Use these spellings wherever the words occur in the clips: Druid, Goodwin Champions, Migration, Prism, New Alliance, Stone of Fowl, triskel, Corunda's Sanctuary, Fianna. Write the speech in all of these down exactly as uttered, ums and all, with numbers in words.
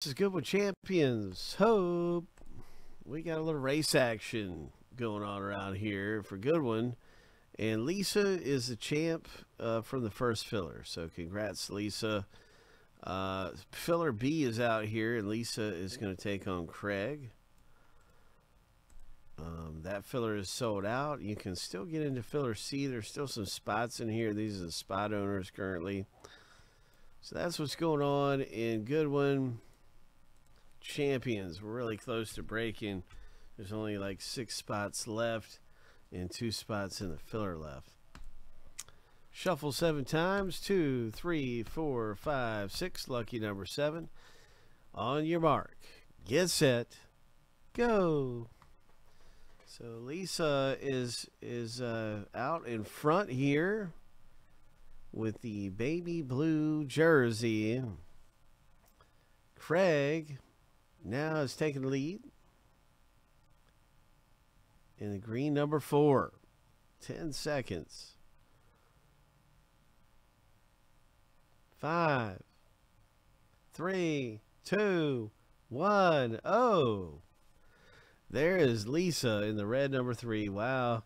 This is Goodwin Champions. Hope we got a little race action going on around here for Goodwin, and Lisa is the champ uh, from the first filler. So congrats, Lisa. Uh, filler B is out here, and Lisa is going to take on Craig. Um, that filler is sold out. You can still get into filler C. There's still some spots in here. These are the spot owners currently. So that's what's going on in Goodwin Champions. We're really close to breaking. There's only like six spots left and two spots in the filler left. Shuffle seven times. Two, three, four, five, six. Lucky number seven. On your mark, get set, go. So Lisa is is uh, out in front here with the baby blue jersey. Craig now is taking the lead in the green number four. Ten seconds. Five, three, two, one, oh. There is Lisa in the red number three. Wow,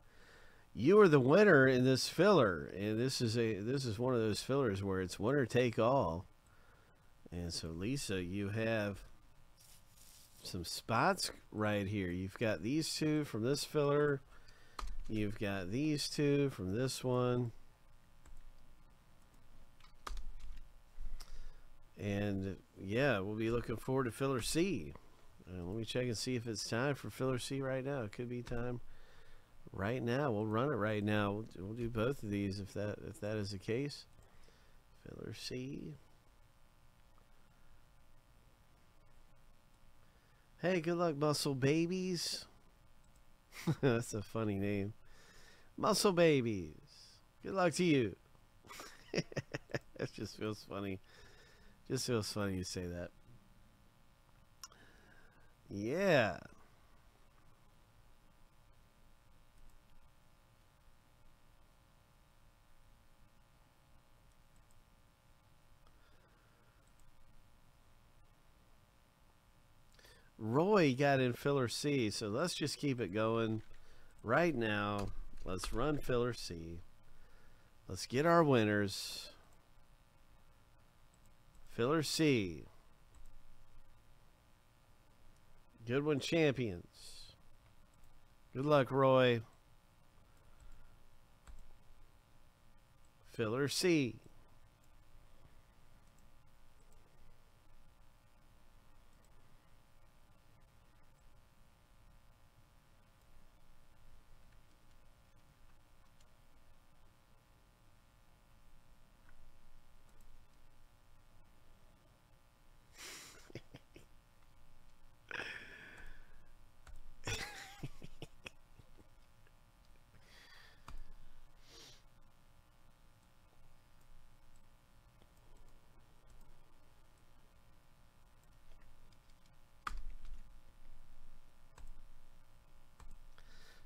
you are the winner in this filler, and this is a this is one of those fillers where it's winner take all. And so Lisa, you have some spots right here. You've got these two from this filler. You've got these two from this one. And yeah, we'll be looking forward to filler C. Uh, let me check and see if it's time for filler C right now. It could be time right now. We'll run it right now. We'll, we'll do both of these if that if that is the case. Filler C. Hey, good luck, Muscle Babies. That's a funny name. Muscle Babies. Good luck to you. That just feels funny. Just feels funny you say that. Yeah. Roy got in filler C, so let's just keep it going right now. Let's run filler C. Let's get our winners. Filler C. Goodwin Champions. Good luck, Roy. Filler C.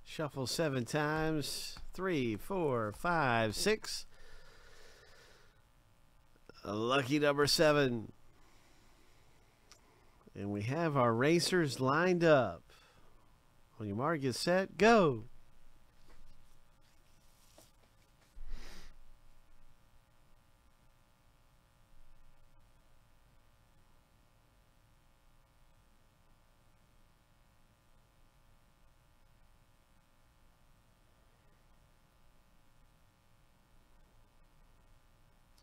Shuffle seven times. Three, four, five, six. Lucky number seven. And we have our racers lined up. On your mark, get set, go.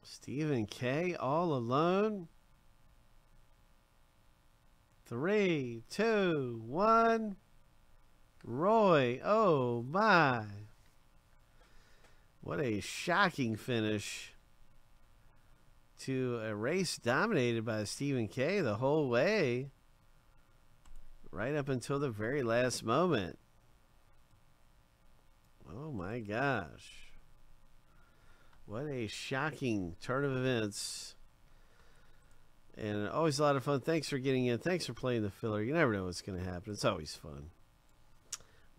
Stephen K all alone. Three, two, one. Roy. Oh my. What a shocking finish to a race dominated by Stephen K the whole way. Right up until the very last moment. Oh my gosh. What a shocking turn of events. And always a lot of fun. Thanks for getting in. Thanks for playing the filler. You never know what's going to happen. It's always fun.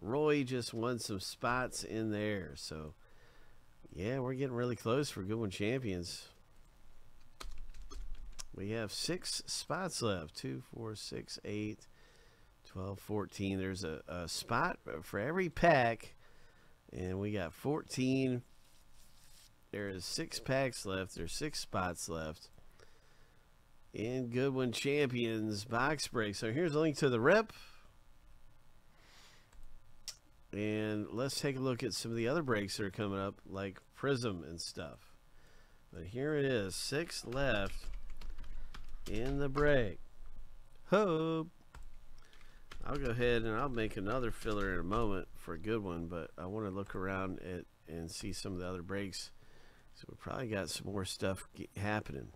Roy just won some spots in there. So, yeah, we're getting really close for Goodwin Champions. We have six spots left. Two, four, six, eight, twelve, fourteen. There's a, a spot for every pack, and we got fourteen. There is six packs left. There's six spots left in Goodwin Champions box break. So here's a link to the rep, and let's take a look at some of the other breaks that are coming up, like Prism and stuff. But here it is, six left in the break. Hope. I'll go ahead and I'll make another filler in a moment for a good one, but I want to look around at and see some of the other breaks. So we probably got some more stuff happening.